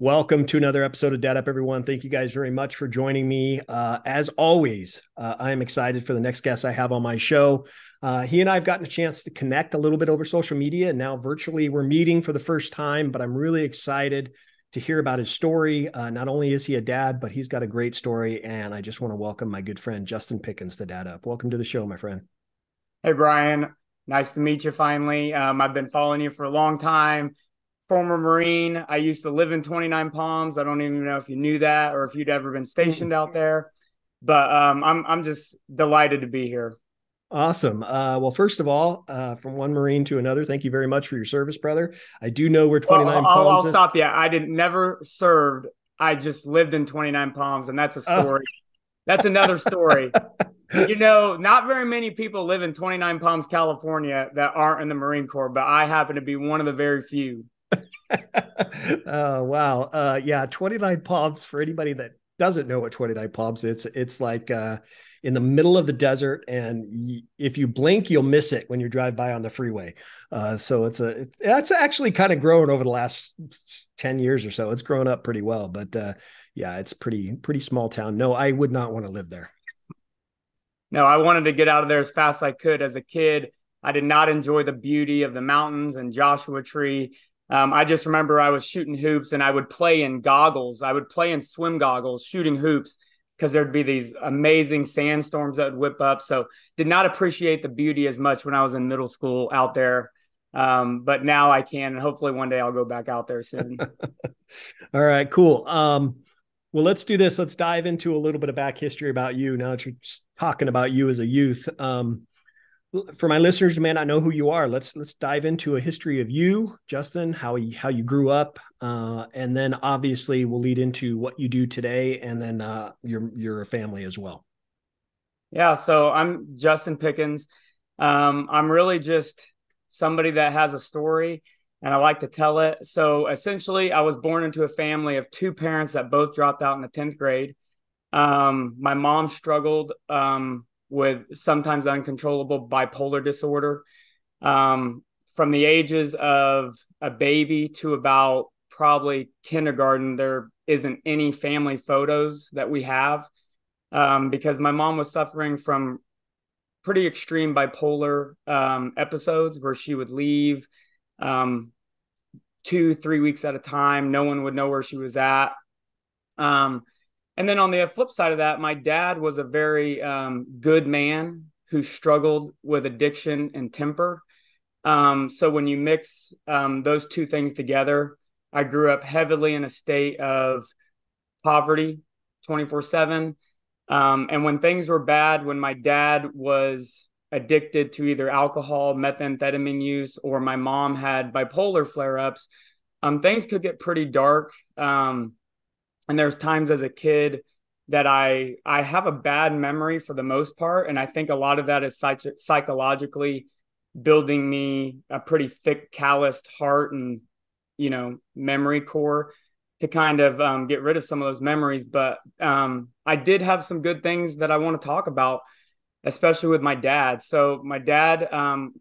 Welcome to another episode of Dad Up, everyone. Thank you guys very much for joining me. As always, I am excited for the next guest I have on my show. He and I have gotten a chance to connect a little bit over social media, and now virtually we're meeting for the first time, but I'm really excited to hear about his story. Not only is he a dad, but he's got a great story, and I just want to welcome my good friend, Justin Pickens, to Dad Up. Welcome to the show, my friend. Hey, Brian. Nice to meet you finally. I've been following you for a long time. Former Marine. I used to live in 29 Palms. I don't even know if you knew that or if you'd ever been stationed out there, but I'm just delighted to be here. Awesome. Well, first of all, from one Marine to another, thank you very much for your service, brother. I do know where 29 Palms I'll stop you. I didn't never served. I just lived in 29 Palms, and that's a story. That's another story. You know, not very many people live in 29 Palms, California that aren't in the Marine Corps, but I happen to be one of the very few. Wow. Yeah. 29 Palms, for anybody that doesn't know what 29 Palms is, it's like, in the middle of the desert, and if you blink, you'll miss it when you drive by on the freeway. So it's actually kind of grown over the last 10 years or so. It's grown up pretty well, but yeah, it's pretty small town. No, I would not want to live there. No, I wanted to get out of there as fast as I could. As a kid, I did not enjoy the beauty of the mountains and Joshua Tree. I just remember I was shooting hoops, and I would play in goggles. I would play in swim goggles, shooting hoops, because there'd be these amazing sandstorms that would whip up. So did not appreciate the beauty as much when I was in middle school out there. But now I can, and hopefully one day I'll go back out there soon. All right, cool. Well, let's do this. Let's dive into a little bit of back history about you now that you're talking about you as a youth. For my listeners who may not know who you are, let's dive into a history of you, Justin, how you grew up, and then obviously we'll lead into what you do today, and then your family as well. Yeah, so I'm Justin Pickens. I'm really just somebody that has a story, and I like to tell it. So essentially, I was born into a family of two parents that both dropped out in the 10th grade. My mom struggled with sometimes uncontrollable bipolar disorder. From the ages of a baby to about probably kindergarten, there isn't any family photos that we have because my mom was suffering from pretty extreme bipolar episodes where she would leave 2-3 weeks at a time. No one would know where she was at. And then on the flip side of that, my dad was a very good man who struggled with addiction and temper. So when you mix those two things together, I grew up heavily in a state of poverty 24/7. And when things were bad, when my dad was addicted to either alcohol, methamphetamine use, or my mom had bipolar flare-ups, things could get pretty dark. And there's times as a kid that I have a bad memory for the most part. And I think a lot of that is psychologically building me a pretty thick, calloused heart and, you know, memory core to kind of get rid of some of those memories. But I did have some good things that I want to talk about, especially with my dad. So my dad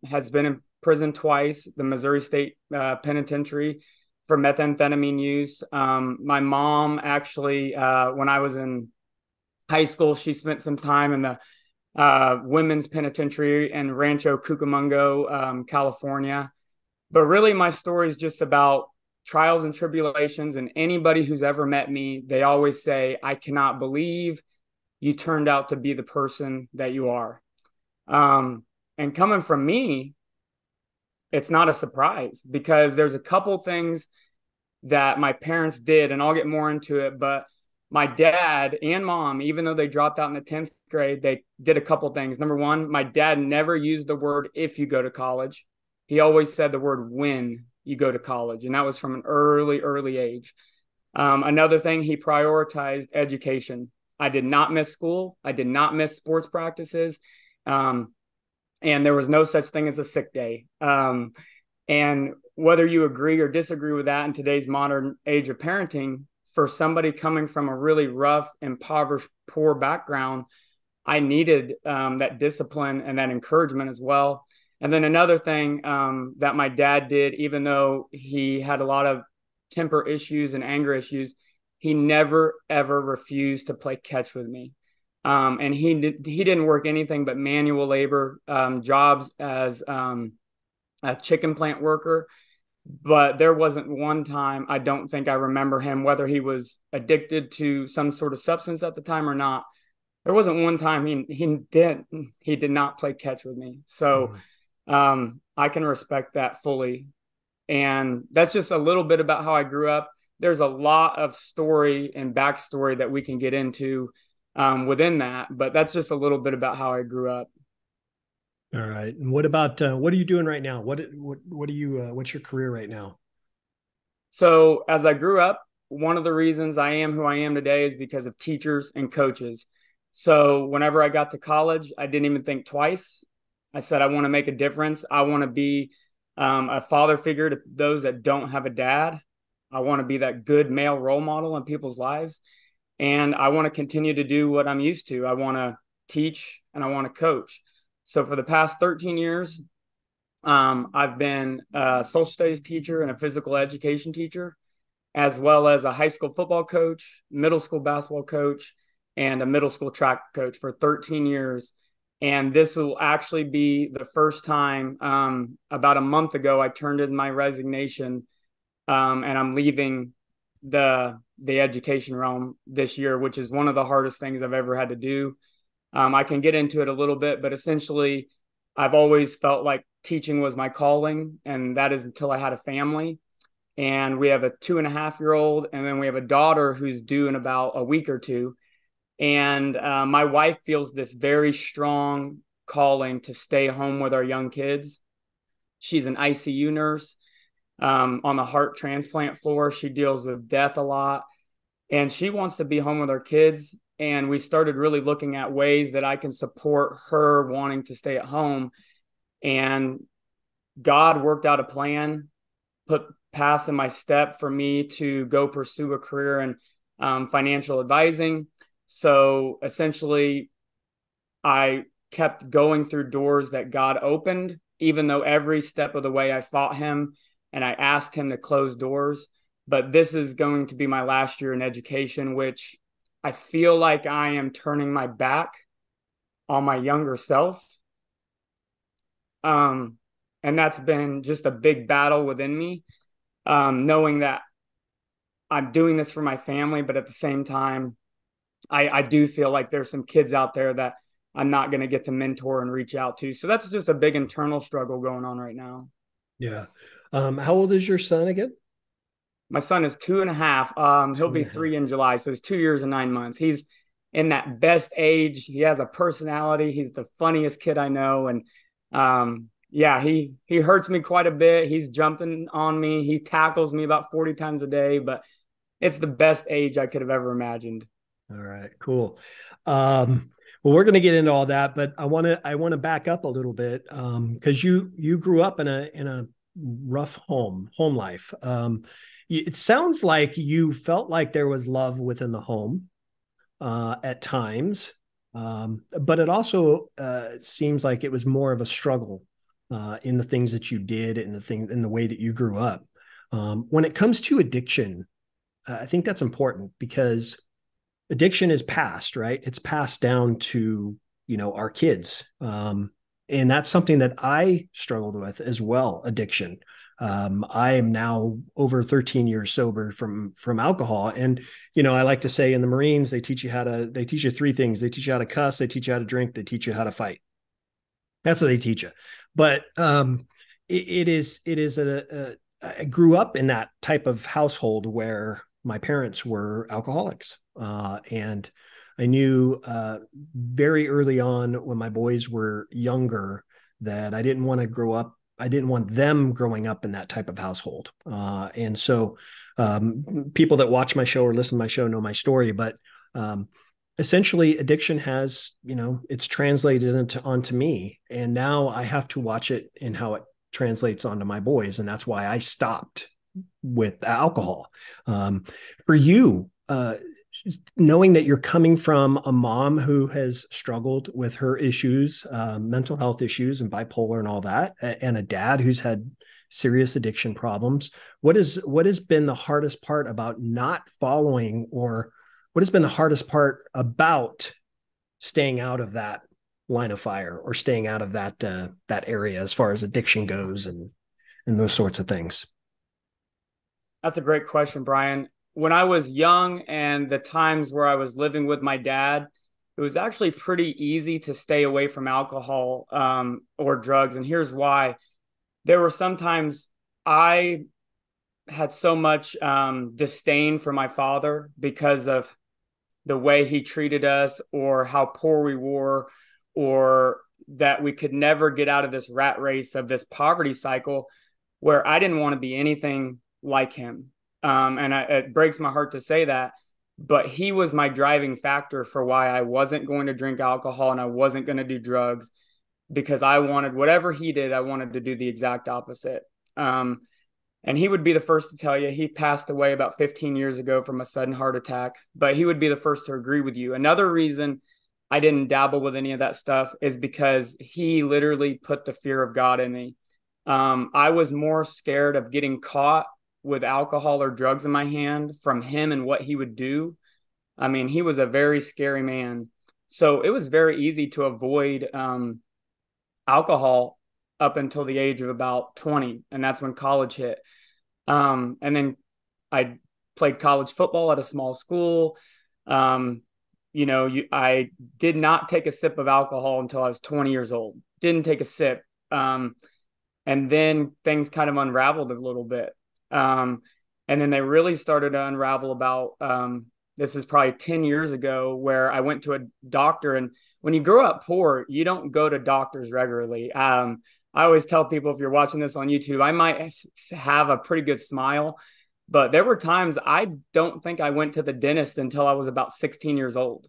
has been in prison twice, the Missouri State Penitentiary, for methamphetamine use. My mom actually, when I was in high school, she spent some time in the women's penitentiary in Rancho Cucamonga, California. But really my story is just about trials and tribulations, and anybody who's ever met me, they always say, I cannot believe you turned out to be the person that you are. And coming from me, it's not a surprise, because there's a couple things that my parents did, and I'll get more into it, but my dad and mom, even though they dropped out in the 10th grade, they did a couple things. Number one, my dad never used the word, if you go to college. He always said the word, when you go to college. And that was from an early age. Another thing, he prioritized education. I did not miss school. I did not miss sports practices. And there was no such thing as a sick day. And whether you agree or disagree with that in today's modern age of parenting, for somebody coming from a really rough, impoverished, poor background, I needed that discipline and that encouragement as well. And then another thing that my dad did, even though he had a lot of temper issues and anger issues, he never, ever refused to play catch with me. And he didn't work anything but manual labor jobs as a chicken plant worker. But there wasn't one time, I don't think I remember him, whether he was addicted to some sort of substance at the time or not, there wasn't one time he did not play catch with me. So I can respect that fully. And that's just a little bit about how I grew up. There's a lot of story and backstory that we can get into within that, but that's just a little bit about how I grew up. All right. And what about, what are you doing right now? What do you, what's your career right now? So as I grew up, one of the reasons I am who I am today is because of teachers and coaches. So whenever I got to college, I didn't even think twice. I said, I want to make a difference. I want to be a father figure to those that don't have a dad. I want to be that good male role model in people's lives. And I want to continue to do what I'm used to. I want to teach and I want to coach. So for the past 13 years, I've been a social studies teacher and a physical education teacher, as well as a high school football coach, middle school basketball coach, and a middle school track coach for 13 years. And this will actually be the first time, about a month ago, I turned in my resignation, and I'm leaving the education realm this year, which is one of the hardest things I've ever had to do. I can get into it a little bit, but essentially, I've always felt like teaching was my calling, and that is until I had a family. And we have a 2.5-year-old, and then we have a daughter who's due in about a week or two. And my wife feels this very strong calling to stay home with our young kids. She's an ICU nurse on the heart transplant floor. She deals with death a lot, and she wants to be home with our kids. And we started really looking at ways that I can support her wanting to stay at home. And God worked out a plan, put paths in my step for me to go pursue a career in financial advising. So essentially, I kept going through doors that God opened, even though every step of the way I fought him and I asked him to close doors. But this is going to be my last year in education, which I feel like I am turning my back on my younger self. And that's been just a big battle within me, knowing that I'm doing this for my family. But at the same time, I do feel like there's some kids out there that I'm not going to get to mentor and reach out to. So that's just a big internal struggle going on right now. Yeah. How old is your son again? My son is 2.5. He'll be 3 in July. So he's 2 years and 9 months. He's in that best age. He has a personality. He's the funniest kid I know. And yeah, he hurts me quite a bit. He's jumping on me. He tackles me about 40 times a day, but it's the best age I could have ever imagined. All right, cool. Well, we're going to get into all that, but I want to back up a little bit. Cause you grew up in a rough home life. It sounds like you felt like there was love within the home at times, but it also seems like it was more of a struggle in the things that you did and in the way that you grew up. When it comes to addiction, I think that's important because addiction is passed, right? It's passed down to, our kids. And that's something that I struggled with as well, addiction. I am now over 13 years sober from alcohol. And, I like to say in the Marines, they teach you 3 things. They teach you how to cuss, they teach you how to drink, they teach you how to fight. That's what they teach you. But I grew up in that type of household where my parents were alcoholics. And I knew very early on when my boys were younger that I didn't want to grow up. I didn't want them growing up in that type of household. And so people that watch my show or listen to my show know my story, but essentially addiction has, it's translated onto me. And now I have to watch it and how it translates onto my boys. And that's why I stopped with alcohol. For you, knowing that you're coming from a mom who has struggled with her issues, mental health issues and bipolar and all that, and a dad who's had serious addiction problems. What has been the hardest part about not following, or what has been the hardest part about staying out of that line of fire, or staying out of that that area as far as addiction goes, and those sorts of things? That's a great question, Brian. When I was young and the times where I was living with my dad, it was actually pretty easy to stay away from alcohol or drugs. And here's why. There were sometimes I had so much disdain for my father because of the way he treated us, or how poor we were, or that we could never get out of this rat race of this poverty cycle, where I didn't want to be anything like him. It breaks my heart to say that, but he was my driving factor for why I wasn't going to drink alcohol and I wasn't going to do drugs, because I wanted whatever he did. I wanted to do the exact opposite. And he would be the first to tell you, he passed away about 15 years ago from a sudden heart attack, but he would be the first to agree with you. Another reason I didn't dabble with any of that stuff is because he literally put the fear of God in me. I was more scared of getting caught with alcohol or drugs in my hand from him and what he would do. I mean, he was a very scary man. So it was very easy to avoid alcohol up until the age of about 20. And that's when college hit. And then I played college football at a small school. I did not take a sip of alcohol until I was 20 years old. Didn't take a sip. And then things kind of unraveled a little bit. And then they really started to unravel about, this is probably 10 years ago, where I went to a doctor. And when you grow up poor, you don't go to doctors regularly. I always tell people, if you're watching this on YouTube, I might have a pretty good smile, but there were times I don't think I went to the dentist until I was about 16 years old.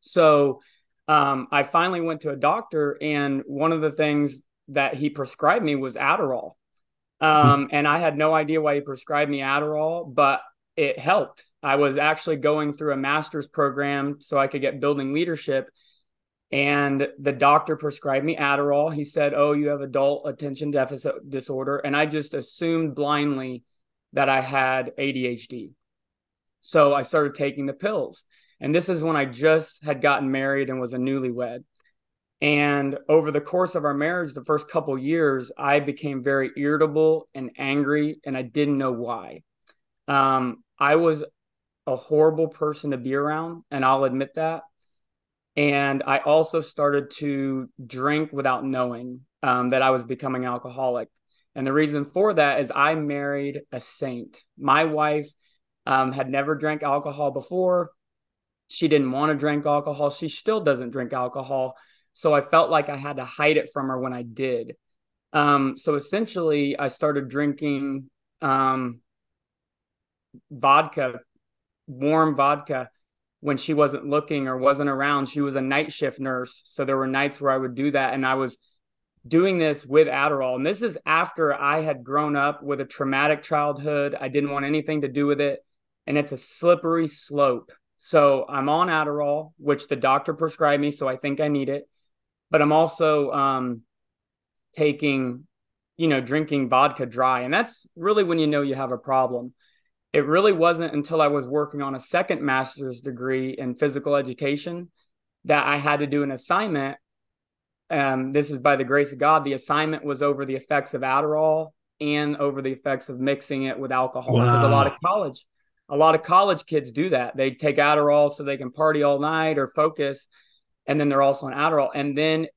So, I finally went to a doctor, and one of the things that he prescribed me was Adderall. And I had no idea why he prescribed me Adderall, but it helped. I was actually going through a master's program so I could get building leadership. And the doctor prescribed me Adderall. He said, "Oh, you have adult attention deficit disorder." And I just assumed blindly that I had ADHD. So I started taking the pills. And this is when I just had gotten married and was a newlywed. And over the course of our marriage, the first couple of years, I became very irritable and angry, and I didn't know why. I was a horrible person to be around, and I'll admit that. And I also started to drink without knowing that I was becoming alcoholic. And the reason for that is I married a saint. My wife had never drank alcohol before. She didn't want to drink alcohol. She still doesn't drink alcohol. So I felt like I had to hide it from her when I did. So essentially, I started drinking vodka, warm vodka, when she wasn't looking or wasn't around. She was a night shift nurse. So there were nights where I would do that. And I was doing this with Adderall. And this is after I had grown up with a traumatic childhood. I didn't want anything to do with it. And it's a slippery slope. So I'm on Adderall, which the doctor prescribed me, so I think I need it. But I'm also drinking vodka dry. And that's really when you know you have a problem. It really wasn't until I was working on a second master's degree in physical education that I had to do an assignment. This is by the grace of God. The assignment was over the effects of Adderall and over the effects of mixing it with alcohol. Wow. Because a lot of college kids do that. They take Adderall so they can party all night or focus. And then they're also on Adderall. And then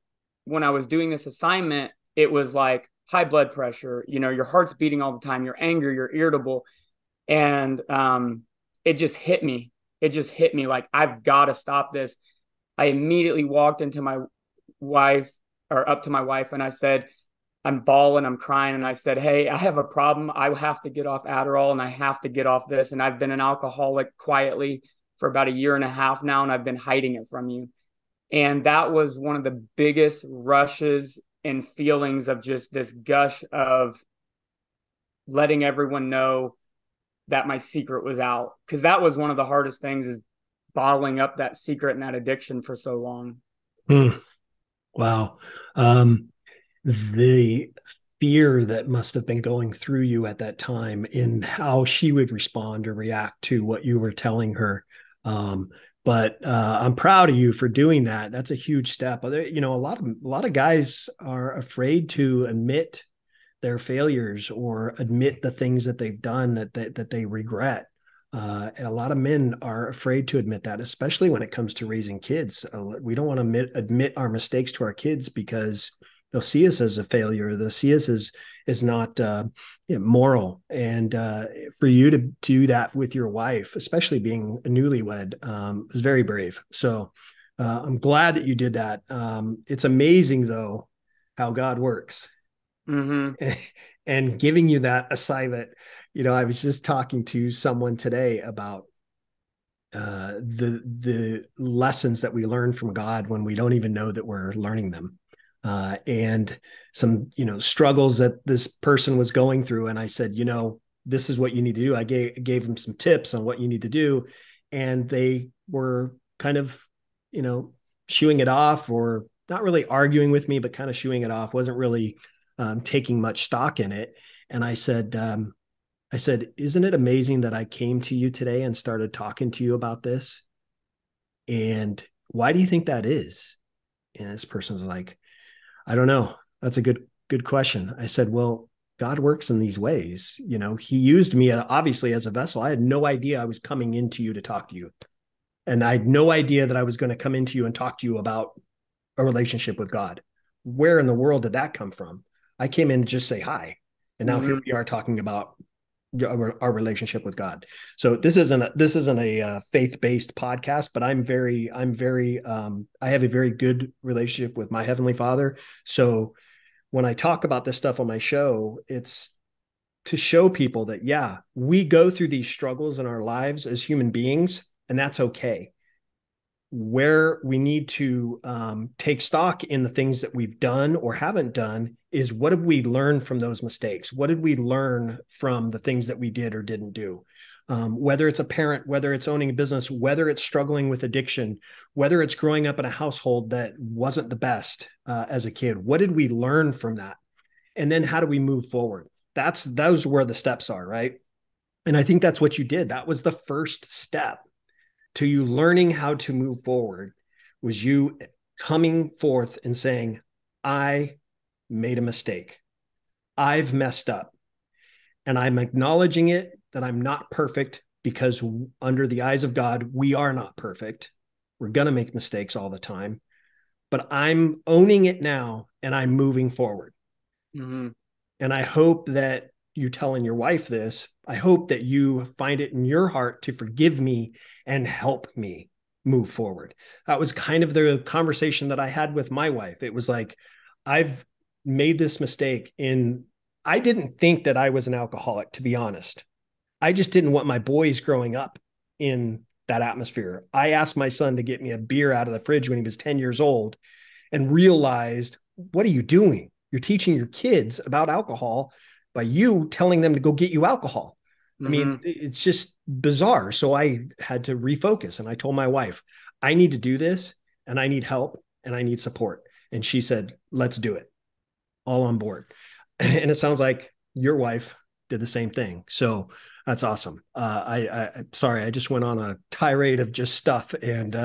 when I was doing this assignment, it was like high blood pressure, your heart's beating all the time, you're angry, you're irritable. And it just hit me. It just hit me like, I've got to stop this. I immediately walked up to my wife, and I said, I'm bawling, I'm crying. And I said, "Hey, I have a problem. I have to get off Adderall and I have to get off this. And I've been an alcoholic quietly for about 1.5 years now, and I've been hiding it from you." And that was one of the biggest rushes and feelings of just this gush of letting everyone know that my secret was out. Because that was one of the hardest things, is bottling up that secret and that addiction for so long. Wow. The fear that must have been going through you at that time and how she would respond or react to what you were telling her. But I'm proud of you for doing that. That's a huge step. You know, a lot of guys are afraid to admit their failures or admit the things that they've done that they regret. A lot of men are afraid to admit that, especially when it comes to raising kids. We don't want to admit our mistakes to our kids because they'll see us as a failure. They'll see us as not moral. And for you to do that with your wife, especially being a newlywed, was very brave. So I'm glad that you did that. It's amazing, though, how God works. Mm-hmm. And giving you that assignment. You know, I was just talking to someone today about the lessons that we learn from God when we don't even know that we're learning them, and some, you know, struggles that this person was going through. And I said, you know, this is what you need to do. I gave them some tips on what you need to do, and they were kind of, you know, shooing it off, or not really arguing with me, but kind of shooing it off. Wasn't really taking much stock in it. And I said, isn't it amazing that I came to you today and started talking to you about this? And why do you think that is? And this person was like, I don't know. That's a good question. I said, well, God works in these ways. You know, he used me obviously as a vessel. I had no idea I was coming into you to talk to you. And I had no idea that I was going to come into you and talk to you about a relationship with God. Where in the world did that come from? I came in to just say hi. And now here we are talking about our relationship with God. So this isn't a faith-based podcast, but I have a very good relationship with my Heavenly Father. So when I talk about this stuff on my show, it's to show people that, yeah, we go through these struggles in our lives as human beings, and that's okay. Where we need to take stock in the things that we've done or haven't done is, what have we learned from those mistakes? What did we learn from the things that we did or didn't do? Whether it's a parent, whether it's owning a business, whether it's struggling with addiction, whether it's growing up in a household that wasn't the best as a kid, what did we learn from that? And then how do we move forward? Those where the steps are, right? And I think that's what you did. That was the first step to you learning how to move forward, was you coming forth and saying, I made a mistake. I've messed up. And I'm acknowledging it, that I'm not perfect, because under the eyes of God, we are not perfect. We're going to make mistakes all the time, but I'm owning it now and I'm moving forward. Mm-hmm. And I hope that you telling your wife this, I hope that you find it in your heart to forgive me and help me move forward. That was kind of the conversation that I had with my wife. It was like, I've made this mistake, and I didn't think that I was an alcoholic, to be honest. I just didn't want my boys growing up in that atmosphere. I asked my son to get me a beer out of the fridge when he was 10 years old and realized, what are you doing? You're teaching your kids about alcohol by you telling them to go get you alcohol. Mm-hmm. I mean, it's just bizarre. So I had to refocus. And I told my wife, I need to do this, and I need help, and I need support. And she said, let's do it. All on board. And it sounds like your wife did the same thing. So that's awesome. Sorry, I just went on a tirade of just stuff. And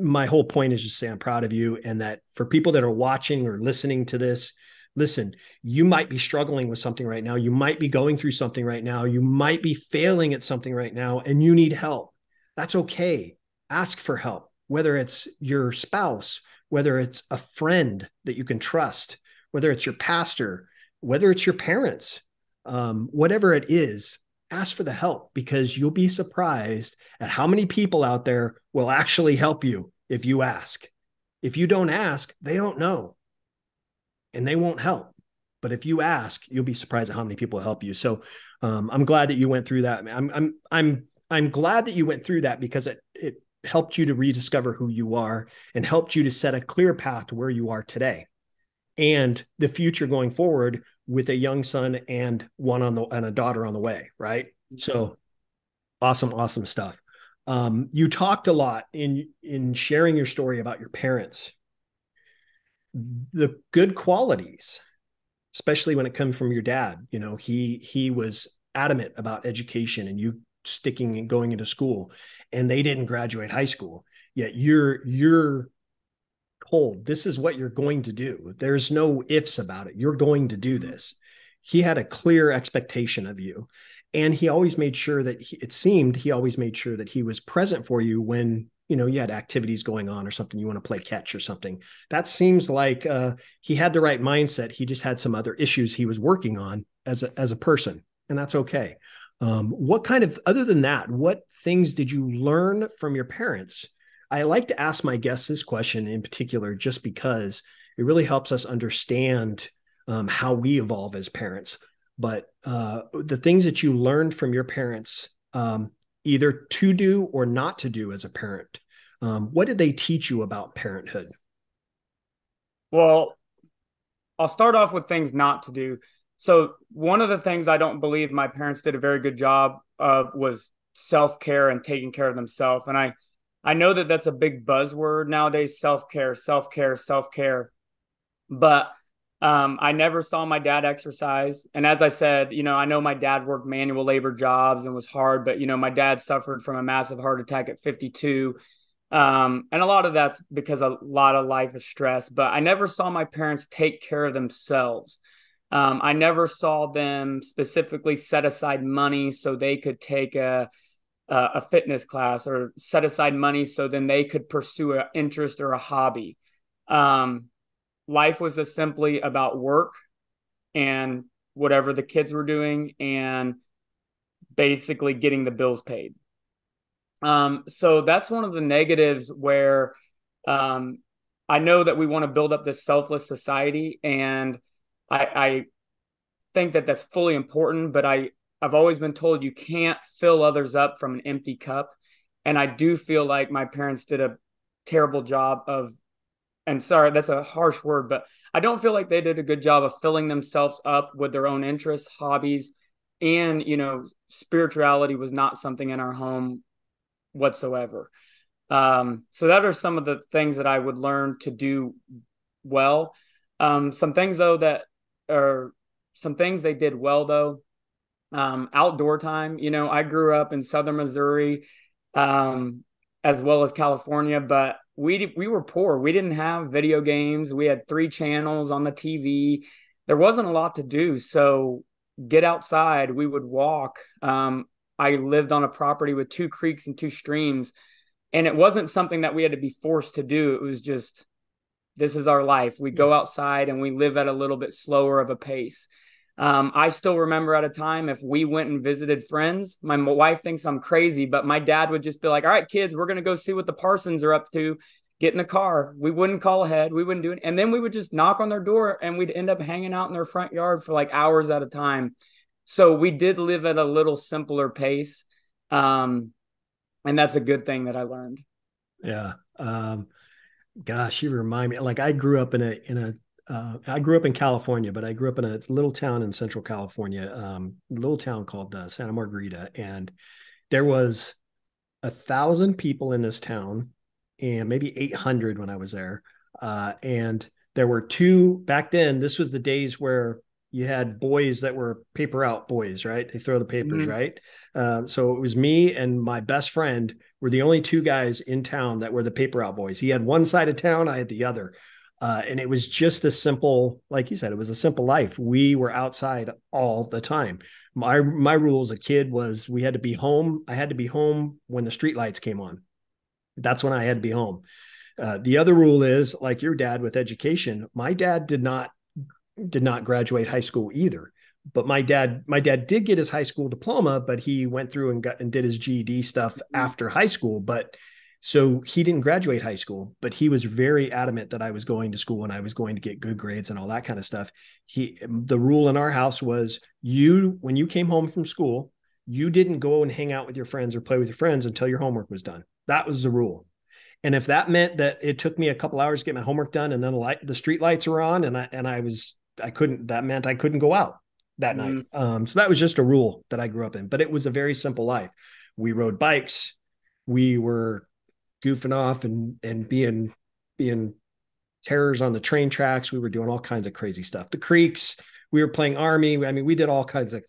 my whole point is just say I'm proud of you. And that for people that are watching or listening to this, listen, you might be struggling with something right now. You might be going through something right now. You might be failing at something right now, and you need help. That's okay. Ask for help, whether it's your spouse, whether it's a friend that you can trust, whether it's your pastor, whether it's your parents, whatever it is, ask for the help, because you'll be surprised at how many people out there will actually help you if you ask. If you don't ask, they don't know, and they won't help. But if you ask, you'll be surprised at how many people help you. So I'm glad that you went through that. I'm glad that you went through that, because it helped you to rediscover who you are and helped you to set a clear path to where you are today and the future going forward, with a young son and a daughter on the way. Right. So awesome stuff. You talked a lot in sharing your story about your parents. The good qualities especially when it came from your dad. You know, he was adamant about education and you sticking and going into school, and they didn't graduate high school yet. You're cold. This is what you're going to do. There's no ifs about it. You're going to do this. He had a clear expectation of you. And he always made sure that he was present for you when, you know, you had activities going on or something, you want to play catch or something. That seems like he had the right mindset. He just had some other issues he was working on as a person, and that's okay. What kind of, other than that, what things did you learn from your parents? I like to ask my guests this question in particular, just because it really helps us understand how we evolve as parents. But the things that you learned from your parents, either to do or not to do as a parent, what did they teach you about parenthood? Well, I'll start off with things not to do. So one of the things I don't believe my parents did a very good job of was self-care and taking care of themselves. And I know that that's a big buzzword nowadays, self-care, self-care, self-care. But I never saw my dad exercise. And as I said, you know, I know my dad worked manual labor jobs and was hard, but, you know, my dad suffered from a massive heart attack at 52. And a lot of that's because a lot of life is stress, but I never saw my parents take care of themselves. I never saw them specifically set aside money so they could take a fitness class, or set aside money so then they could pursue an interest or a hobby. Life was just simply about work and whatever the kids were doing and basically getting the bills paid. So that's one of the negatives where I know that we want to build up this selfless society. And I think that that's fully important, but I've always been told you can't fill others up from an empty cup. And I do feel like my parents did a terrible job of, and sorry, that's a harsh word, but I don't feel like they did a good job of filling themselves up with their own interests, hobbies, and, you know, spirituality was not something in our home whatsoever. So that are some of the things that I would learn to do well. Some things though that are some things they did well though, outdoor time. You know, I grew up in Southern Missouri, as well as California, but we were poor. We didn't have video games. We had 3 channels on the TV. There wasn't a lot to do. So get outside. We would walk. I lived on a property with 2 creeks and 2 streams. And it wasn't something that we had to be forced to do. It was just, this is our life. We go outside and we live at a little bit slower of a pace. I still remember at a time, if we went and visited friends, my wife thinks I'm crazy, but my dad would just be like, all right, kids, we're going to go see what the Parsons are up to. Get in the car. We wouldn't call ahead. We wouldn't do it. And then we would just knock on their door and we'd end up hanging out in their front yard for like hours at a time. So we did live at a little simpler pace. And that's a good thing that I learned. Yeah. Gosh, you remind me, like I grew up in I grew up in California, but I grew up in a little town in Central California, little town called Santa Margarita. And there was 1,000 people in this town and maybe 800 when I was there. And there were 2 back then. This was the days where you had boys that were paper out boys, right? They throw the papers, mm-hmm. right? So it was me and my best friend were the only 2 guys in town that were the paper out boys. He had one side of town, I had the other. And it was just a simple, like you said, it was a simple life. We were outside all the time. My rule as a kid was we had to be home. I had to be home when the streetlights came on. That's when I had to be home. The other rule is, like your dad with education, my dad did not graduate high school either. But my dad did get his high school diploma, but he went through and did his GED stuff after high school. So he didn't graduate high school, but he was very adamant that I was going to school and I was going to get good grades and all that kind of stuff. The rule in our house was when you came home from school, you didn't go and hang out with your friends or play with your friends until your homework was done. That was the rule. And if that meant that it took me a couple hours to get my homework done and then the street lights were on that meant I couldn't go out that night. So that was just a rule that I grew up in, but it was a very simple life. We rode bikes. We were goofing off and being terrors on the train tracks. We were doing all kinds of crazy stuff. The creeks, we were playing Army. I mean, we did all kinds of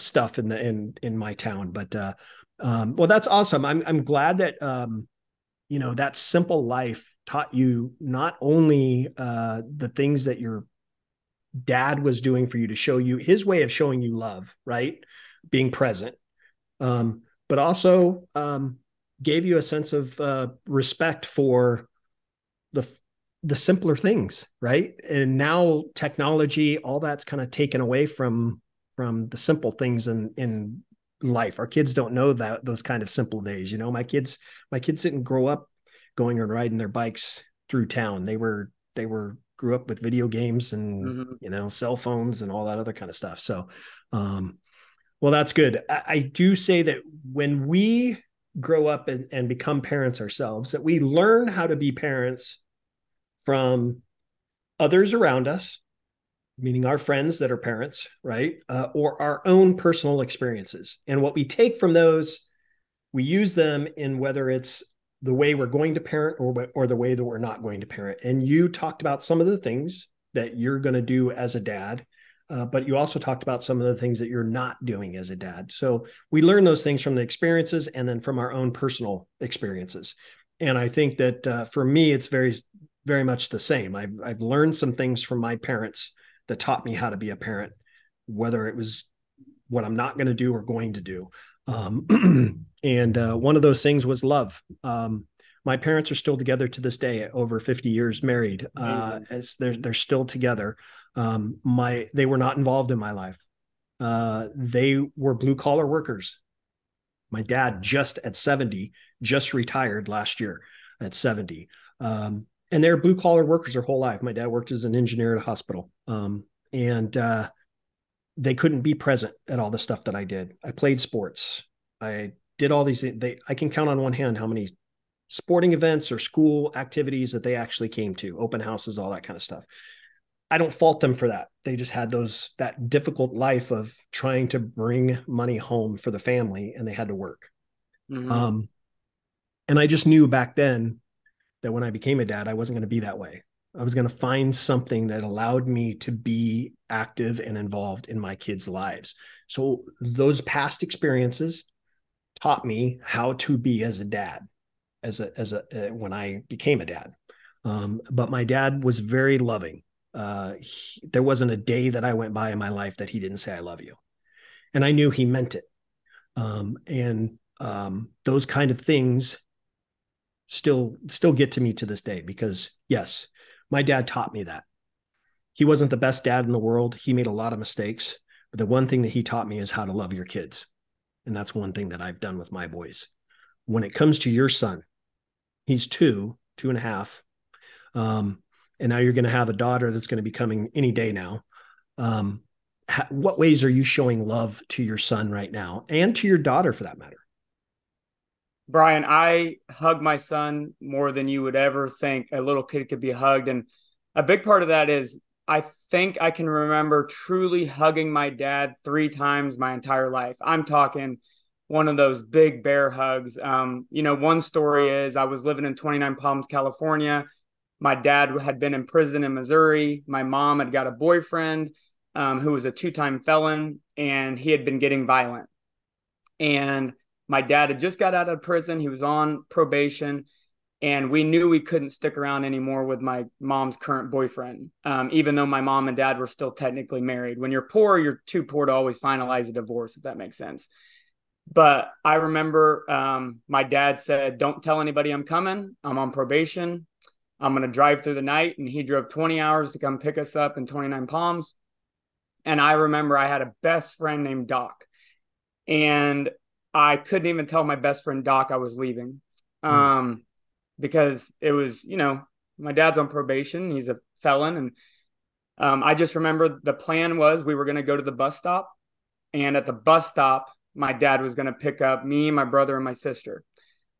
stuff in my town, but, well, that's awesome. I'm glad that, you know, that simple life taught you not only, the things that your dad was doing for you to show you his way of showing you love, right? Being present. But also, gave you a sense of, respect for the simpler things, right? And now technology, all that's kind of taken away from the simple things in life. Our kids don't know that those kind of simple days. You know, my kids didn't grow up going and riding their bikes through town. They grew up with video games and, you know, cell phones and all that other kind of stuff. So, well, that's good. I do say that when we grow up and become parents ourselves, that we learn how to be parents from others around us, meaning our friends that are parents, right? Or our own personal experiences. And what we take from those, we use them in whether it's the way we're going to parent or the way that we're not going to parent. And you talked about some of the things that you're going to do as a dad, but you also talked about some of the things that you're not doing as a dad. So we learn those things from the experiences and then from our own personal experiences. And I think that for me, it's very, very much the same. I've learned some things from my parents that taught me how to be a parent, whether it was what I'm not going to do or going to do. And one of those things was love. My parents are still together to this day, over 50 years married. As they're still together. They were not involved in my life. They were blue collar workers. My dad just at 70, just retired last year at 70. And they're blue collar workers their whole life. My dad worked as an engineer at a hospital. And they couldn't be present at all the stuff that I did. I played sports. I did all these things. I can count on one hand how many sporting events or school activities that they actually came to, open houses, all that kind of stuff. I don't fault them for that. They just had that difficult life of trying to bring money home for the family, and they had to work. And I just knew back then that when I became a dad, I wasn't going to be that way. I was going to find something that allowed me to be active and involved in my kids' lives. So those past experiences taught me how to be as a dad, when I became a dad. But my dad was very loving. There wasn't a day that I went by in my life that he didn't say, "I love you." And I knew he meant it. Those kind of things still get to me to this day, because yes, my dad taught me that. He wasn't the best dad in the world. He made a lot of mistakes, but the one thing that he taught me is how to love your kids. And that's one thing that I've done with my boys. When it comes to your son, he's 2.5. And now you're going to have a daughter that's going to be coming any day now. What ways are you showing love to your son right now, and to your daughter for that matter? Brian, I hug my son more than you would ever think a little kid could be hugged. And a big part of that is I think I can remember truly hugging my dad 3 times my entire life. I'm talking one of those big bear hugs. You know, one story is I was living in 29 Palms, California. My dad had been in prison in Missouri. My mom had got a boyfriend who was a 2-time felon, and he had been getting violent. And my dad had just got out of prison. He was on probation, and we knew we couldn't stick around anymore with my mom's current boyfriend, even though my mom and dad were still technically married. When you're poor, you're too poor to always finalize a divorce, if that makes sense. But I remember my dad said, "Don't tell anybody I'm coming. I'm on probation. I'm going to drive through the night." And he drove 20 hours to come pick us up in 29 Palms. And I remember I had a best friend named Doc, and I couldn't even tell my best friend Doc I was leaving because it was, you know, my dad's on probation. He's a felon. And I just remember the plan was we were going to go to the bus stop. And at the bus stop, my dad was going to pick up me, my brother, and my sister.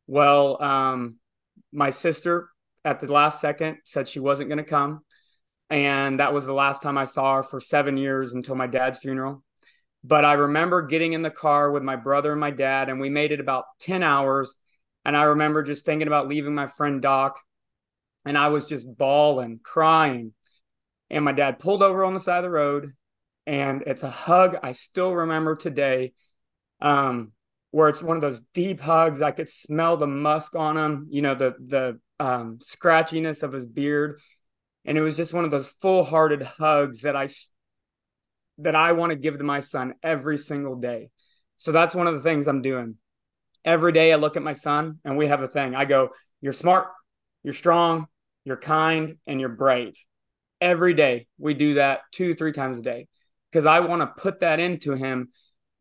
Well, my sister at the last second said she wasn't going to come. And that was the last time I saw her for 7 years until my dad's funeral. But I remember getting in the car with my brother and my dad, and we made it about 10 hours. And I remember just thinking about leaving my friend Doc, and I was just bawling, crying. And my dad pulled over on the side of the road, and it's a hug I still remember today, where it's one of those deep hugs. I could smell the musk on him, you know, the scratchiness of his beard. And it was just one of those full-hearted hugs that I want to give to my son every single day. So that's one of the things I'm doing. Every day I look at my son and we have a thing. I go, "You're smart, you're strong, you're kind, and you're brave." Every day we do that 2-3 times a day, because I want to put that into him,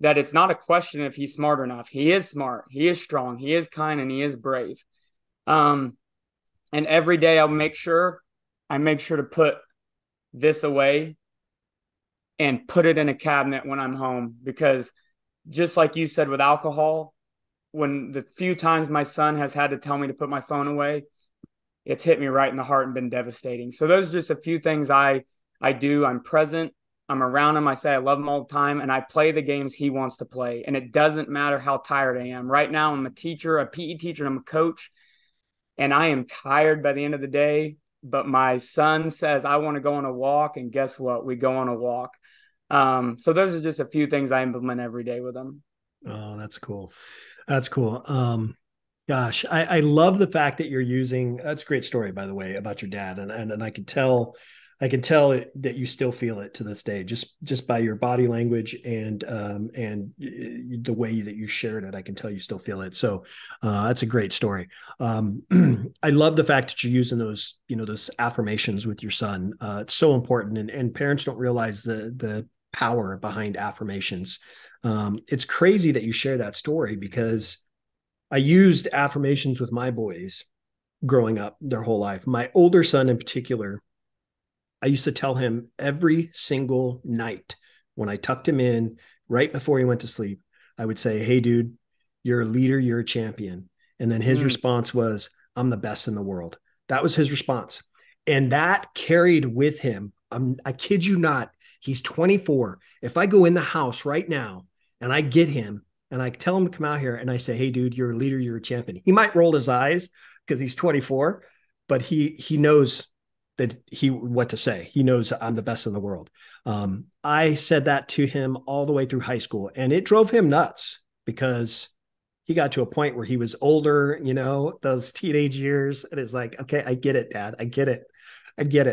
that it's not a question if he's smart or not. He is smart, he is strong, he is kind, and he is brave. And every day I'll make sure to put this away and put it in a cabinet when I'm home, because just like you said with alcohol, when the few times my son has had to tell me to put my phone away, it's hit me right in the heart and been devastating. So those are just a few things I do. I'm present. I'm around him. I say I love him all the time, and I play the games he wants to play. And it doesn't matter how tired I am. Right now, I'm a teacher, a PE teacher, and I'm a coach, and I am tired by the end of the day. But my son says, "I want to go on a walk." And guess what? We go on a walk. So those are just a few things I implement every day with him. Oh, that's cool. That's cool. Gosh, I love the fact that you're using, that's a great story, by the way, about your dad. And I can tell it, that you still feel it to this day, just by your body language and the way that you shared it. I can tell you still feel it. So that's a great story. I love the fact that you're using those, you know, those affirmations with your son. It's so important. And parents don't realize the power behind affirmations. It's crazy that you share that story, because I used affirmations with my boys growing up their whole life. My older son in particular, I used to tell him every single night when I tucked him in right before he went to sleep, I would say, "Hey, dude, you're a leader, you're a champion." And then his response was, "I'm the best in the world." That was his response. And that carried with him. I kid you not, he's 24. If I go in the house right now and I get him and I tell him to come out here and I say, "Hey, dude, you're a leader, you're a champion," he might roll his eyes because he's 24, but he knows that what to say. He knows I'm the best in the world. I said that to him all the way through high school, and it drove him nuts because he got to a point where he was older, you know, those teenage years. And it's like, okay, I get it, Dad. I get it.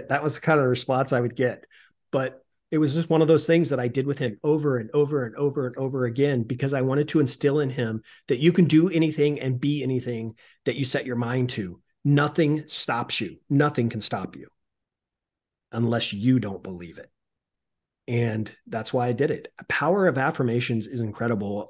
That was the kind of response I would get. But it was just one of those things that I did with him over and over and over and over again, because I wanted to instill in him that you can do anything and be anything that you set your mind to. Nothing stops you. Nothing can stop you unless you don't believe it. And that's why I did it. The power of affirmations is incredible.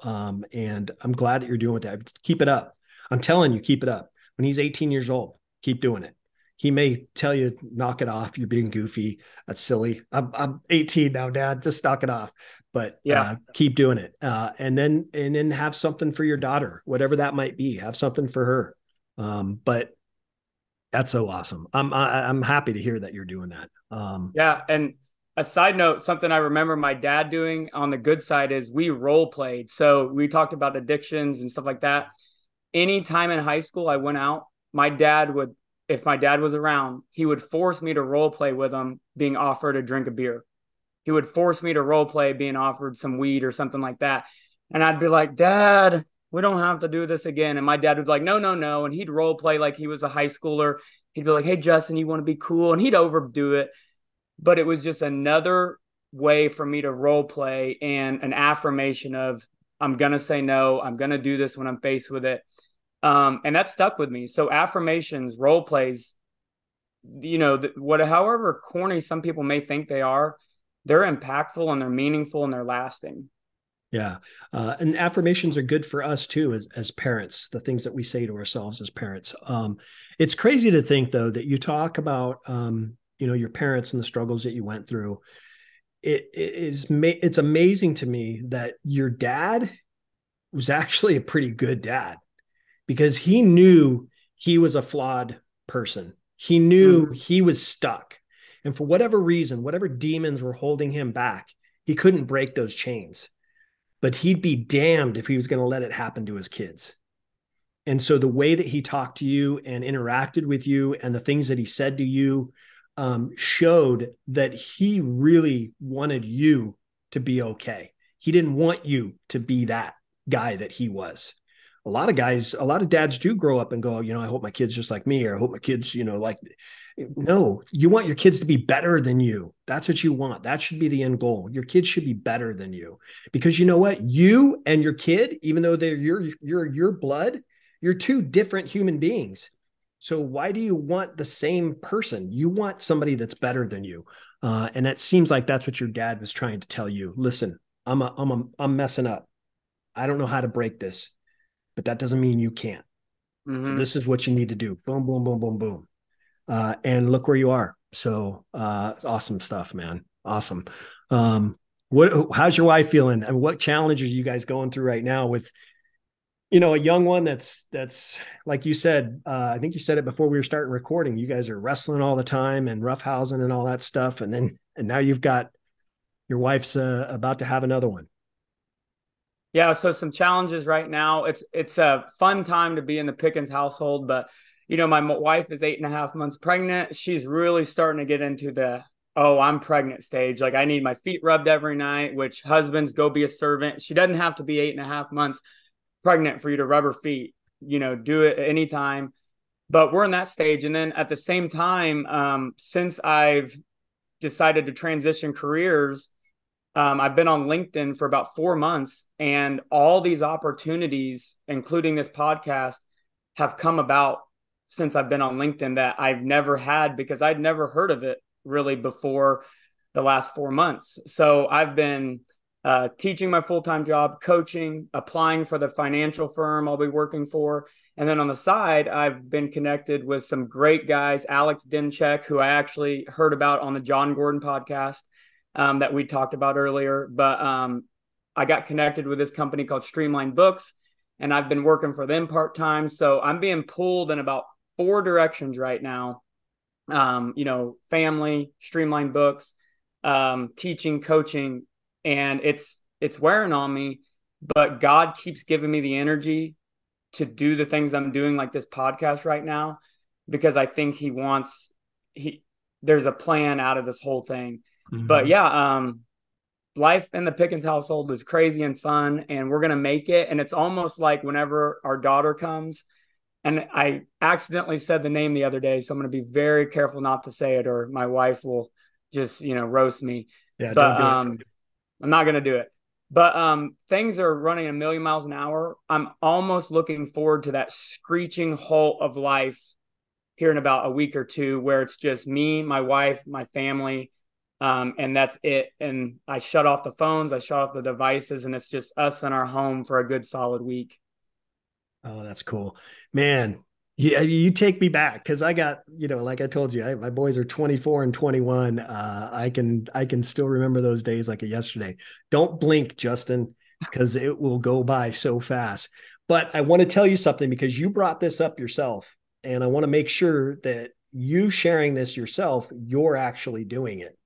And I'm glad that you're doing that. Keep it up. I'm telling you, keep it up. When he's 18 years old, keep doing it. He may tell you, "Knock it off. You're being goofy. That's silly. I'm 18 now, Dad. Just knock it off." But yeah, keep doing it. And then have something for your daughter, whatever that might be. Have something for her. But that's so awesome. I'm happy to hear that you're doing that. Yeah. And a side note, something I remember my dad doing on the good side is we role played. So we talked about addictions and stuff like that. Anytime in high school I went out, if my dad was around, he would force me to role play with him being offered a drink of beer. He would force me to role play being offered some weed or something like that. And I'd be like, "Dad, we don't have to do this again." And my dad would be like, no. And he'd role play like he was a high schooler. He'd be like, "Hey, Justin, you want to be cool?" And he'd overdo it. But it was just another way for me to role play and an affirmation of, I'm going to say no, I'm going to do this when I'm faced with it. And that stuck with me. So affirmations, role plays, you know, however corny some people may think they are, they're impactful and they're meaningful and they're lasting. Yeah. And affirmations are good for us too, as parents, the things that we say to ourselves as parents. It's crazy to think though, that you talk about, you know, your parents and the struggles that you went through. It's amazing to me that your dad was actually a pretty good dad, because he knew he was a flawed person. He knew he was stuck. And for whatever reason, whatever demons were holding him back, he couldn't break those chains. But he'd be damned if he was going to let it happen to his kids. And so the way that he talked to you and interacted with you and the things that he said to you showed that he really wanted you to be okay. He didn't want you to be that guy that he was. A lot of guys, a lot of dads do grow up and go, you know, I hope my kid's just like me, or I hope my kid's, you know, like, no, you want your kids to be better than you. That's what you want. That should be the end goal. Your kids should be better than you, because you know what? You and your kid, even though they're your blood, you're two different human beings. So why do you want the same person? You want somebody that's better than you. And that seems like that's what your dad was trying to tell you. Listen, I'm messing up. I don't know how to break this. But that doesn't mean you can't. Mm-hmm. So this is what you need to do. Boom, boom, boom, boom, boom. And look where you are. So awesome stuff, man. Awesome. How's your wife feeling? I mean, what challenges are you guys going through right now with, you know, a young one that's like you said, I think you said it before we were starting recording, you guys are wrestling all the time and roughhousing and all that stuff. And now you've got your wife's about to have another one. Yeah. So some challenges right now. It's a fun time to be in the Pickens household, but you know, my wife is 8.5 months pregnant. She's really starting to get into the, oh, I'm pregnant stage. Like I need my feet rubbed every night, which husbands, go be a servant. She doesn't have to be 8.5 months pregnant for you to rub her feet, you know, do it anytime, but we're in that stage. And then at the same time, since I've decided to transition careers, I've been on LinkedIn for about 4 months, and all these opportunities, including this podcast, have come about since I've been on LinkedIn that I've never had, because I'd never heard of it really before the last 4 months. So I've been teaching my full-time job, coaching, applying for the financial firm I'll be working for. And then on the side, I've been connected with some great guys, Alex Dencheck, who I actually heard about on the John Gordon podcast. That we talked about earlier, but I got connected with this company called Streamline Books, and I've been working for them part-time. So I'm being pulled in about 4 directions right now. You know, family, Streamline Books, teaching, coaching, and it's wearing on me, but God keeps giving me the energy to do the things I'm doing, like this podcast right now, because I think there's a plan out of this whole thing. Mm-hmm. But yeah, life in the Pickens household is crazy and fun, and we're going to make it. And it's almost like whenever our daughter comes, and I accidentally said the name the other day, so I'm going to be very careful not to say it, or my wife will just, you know, roast me. Yeah, but I'm not going to do it. But things are running a million miles an hour. I'm almost looking forward to that screeching halt of life here in about a week or two, where it's just me, my wife, my family. And that's it. And I shut off the phones, I shut off the devices, and it's just us in our home for a good solid week. Oh, that's cool, man. You take me back. 'Cause I got, you know, like I told you, my boys are 24 and 21. I can still remember those days like yesterday. Don't blink, Justin, 'cause it will go by so fast. But I want to tell you something, because you brought this up yourself, and I want to make sure that you sharing this yourself, you're actually doing it.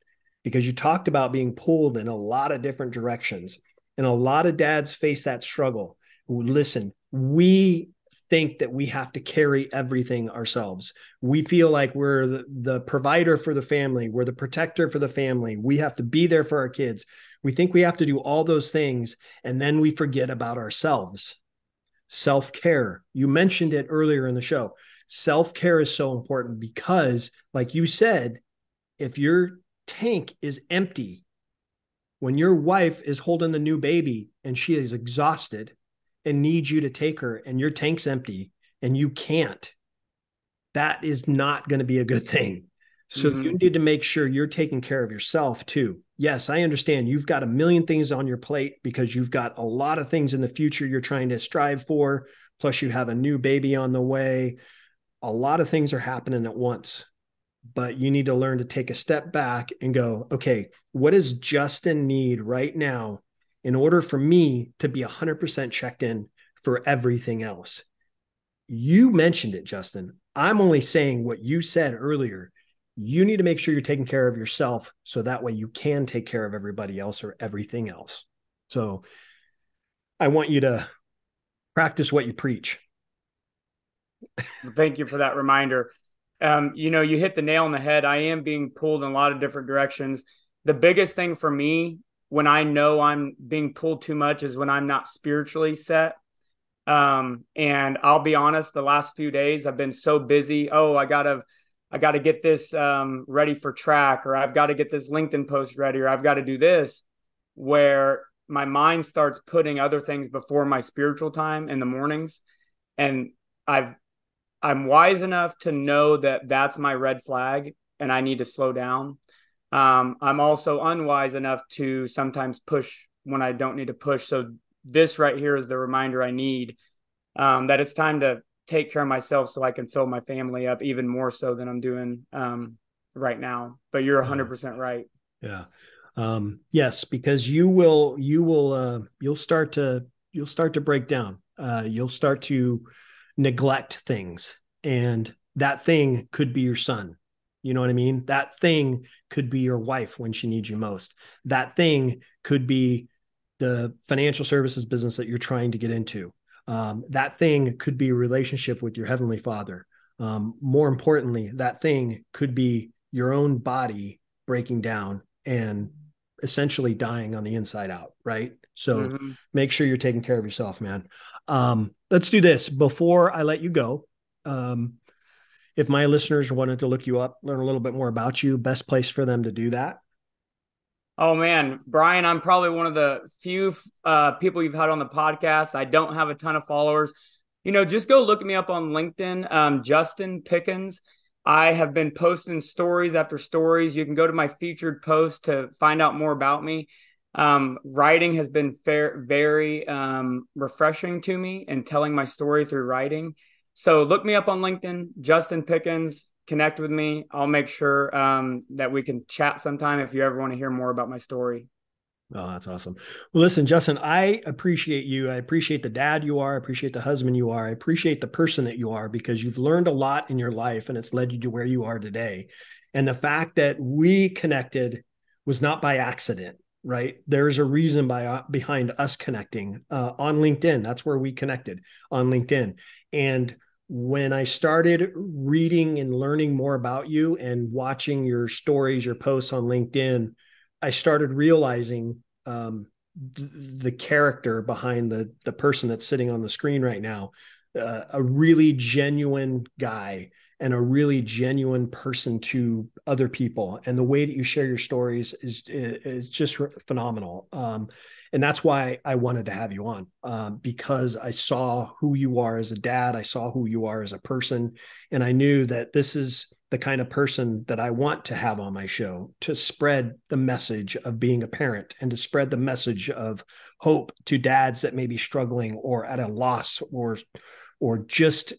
Because you talked about being pulled in a lot of different directions, and a lot of dads face that struggle. Listen, we think that we have to carry everything ourselves. We feel like we're the provider for the family. We're the protector for the family. We have to be there for our kids. We think we have to do all those things. And then we forget about ourselves. Self-care. You mentioned it earlier in the show. Self-care is so important, because like you said, if you're tank is empty when your wife is holding the new baby and she is exhausted and needs you to take her, and your tank's empty and you can't, that is not going to be a good thing. So mm-hmm. You need to make sure you're taking care of yourself too. Yes, I understand you've got a million things on your plate, because you've got a lot of things in the future you're trying to strive for. Plus you have a new baby on the way. A lot of things are happening at once. But you need to learn to take a step back and go, okay, what does Justin need right now in order for me to be 100% checked in for everything else? You mentioned it, Justin. I'm only saying what you said earlier. You need to make sure you're taking care of yourself, so that way you can take care of everybody else or everything else. So I want you to practice what you preach. Thank you for that reminder. You know, you hit the nail on the head. I am being pulled in a lot of different directions. The biggest thing for me when I know I'm being pulled too much is when I'm not spiritually set. And I'll be honest, the last few days I've been so busy. Oh, I gotta get this ready for track, or I've got to get this LinkedIn post ready, or I've got to do this, where my mind starts putting other things before my spiritual time in the mornings. And I'm wise enough to know that that's my red flag and I need to slow down. I'm also unwise enough to sometimes push when I don't need to push. So this right here is the reminder I need, that it's time to take care of myself so I can fill my family up even more so than I'm doing right now. But you're 100% right. Yeah. Yes, because you'll start to break down. You'll start to neglect things, and that thing could be your son. You know what I mean? That thing could be your wife when she needs you most. That thing could be the financial services business that you're trying to get into. That thing could be a relationship with your heavenly Father. More importantly, that thing could be your own body breaking down and essentially dying on the inside out. Right. So make sure you're taking care of yourself, man. Let's do this before I let you go. If my listeners wanted to look you up, learn a little bit more about you, best place for them to do that. Oh man, Brian, I'm probably one of the few people you've had on the podcast. I don't have a ton of followers. You know, just go look me up on LinkedIn, Justin Pickens. I have been posting stories after stories. You can go to my featured post to find out more about me. Writing has been very refreshing to me, and telling my story through writing. So look me up on LinkedIn, Justin Pickens. Connect with me. I'll make sure that we can chat sometime if you ever want to hear more about my story. Oh, that's awesome. Well, listen, Justin, I appreciate you. I appreciate the dad you are. I appreciate the husband you are. I appreciate the person that you are, because you've learned a lot in your life and it's led you to where you are today. And the fact that we connected was not by accident, right? There's a reason behind us connecting on LinkedIn. That's where we connected, on LinkedIn. And when I started reading and learning more about you and watching your stories, your posts on LinkedIn, I started realizing the character behind the person that's sitting on the screen right now, a really genuine guy and a really genuine person to other people. And the way that you share your stories is just phenomenal. And that's why I wanted to have you on, because I saw who you are as a dad. I saw who you are as a person. And I knew that this is the kind of person that I want to have on my show, to spread the message of being a parent and to spread the message of hope to dads that may be struggling or at a loss or just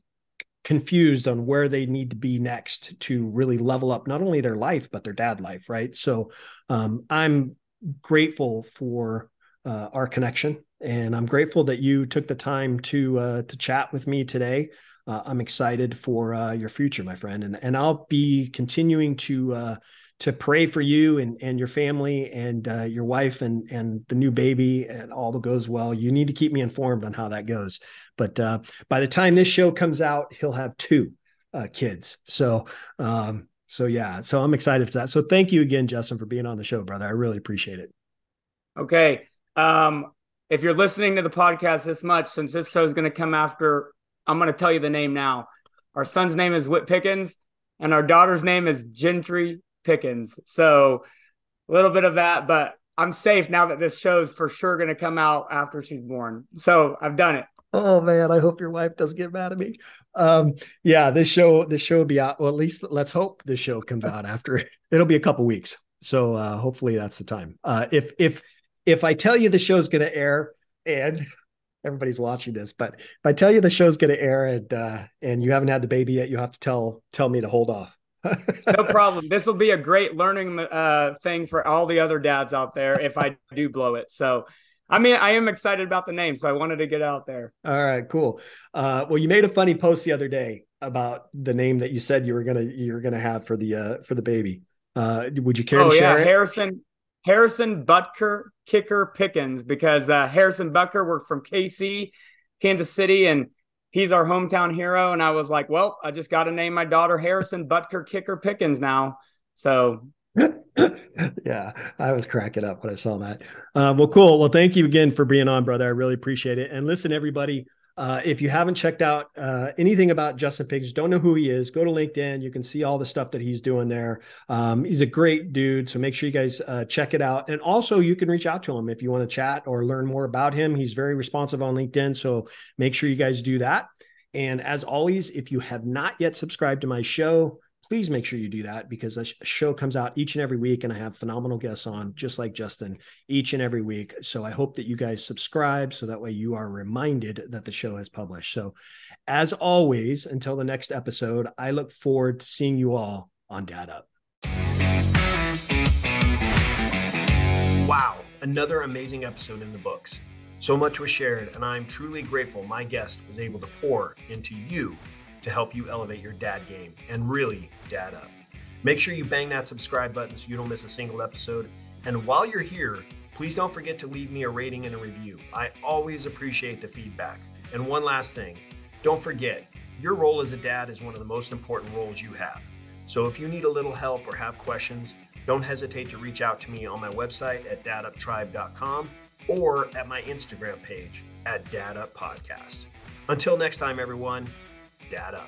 confused on where they need to be next to really level up not only their life, but their dad life. Right. So I'm grateful for our connection, and I'm grateful that you took the time to chat with me today. I'm excited for your future, my friend. And I'll be continuing to pray for you and your family and your wife and the new baby and all that goes well. You need to keep me informed on how that goes. But by the time this show comes out, he'll have two kids. So yeah, so I'm excited for that. So thank you again, Justin, for being on the show, brother. I really appreciate it. Okay. If you're listening to the podcast this much, since this show is going to come after, I'm going to tell you the name now. Our son's name is Whit Pickens and our daughter's name is Gentry Pickens. So a little bit of that, but I'm safe now that this show's for sure going to come out after she's born. So I've done it. Oh man, I hope your wife doesn't get mad at me. Yeah, this show will be out. Well, at least let's hope this show comes out after it. It'll be a couple weeks. So hopefully that's the time. If I tell you the show's going to air, and everybody's watching this, but if I tell you the show's going to air and you haven't had the baby yet, you have to tell me to hold off. No problem. This will be a great learning thing for all the other dads out there if I do blow it. So, I mean, I am excited about the name, so I wanted to get out there. All right, cool. Well, you made a funny post the other day about the name that you said you were gonna have for the baby. Would you care to share it? Harrison Butker Kicker Pickens, because Harrison Butker worked from KC, Kansas City, and he's our hometown hero. And I was like, well, I just got to name my daughter Harrison Butker Kicker Pickens now. So Yeah, I was cracking up when I saw that. Well, cool. Well, thank you again for being on, brother. I really appreciate it. And listen, everybody, if you haven't checked out anything about Justin Pickens, don't know who he is, go to LinkedIn. You can see all the stuff that he's doing there. He's a great dude. So make sure you guys check it out. And also you can reach out to him if you want to chat or learn more about him. He's very responsive on LinkedIn. So make sure you guys do that. And as always, if you have not yet subscribed to my show, please make sure you do that, because the show comes out each and every week, and I have phenomenal guests on just like Justin each and every week. So I hope that you guys subscribe so that way you are reminded that the show has published. So as always, until the next episode, I look forward to seeing you all on Dad Up. Wow, another amazing episode in the books. So much was shared, and I'm truly grateful my guest was able to pour into you to help you elevate your dad game and really dad up. Make sure you bang that subscribe button so you don't miss a single episode. And while you're here, please don't forget to leave me a rating and a review. I always appreciate the feedback. And one last thing, don't forget, your role as a dad is one of the most important roles you have. So if you need a little help or have questions, don't hesitate to reach out to me on my website at daduptribe.com or at my Instagram page at Dad Up Podcast. Until next time, everyone, Dad Up.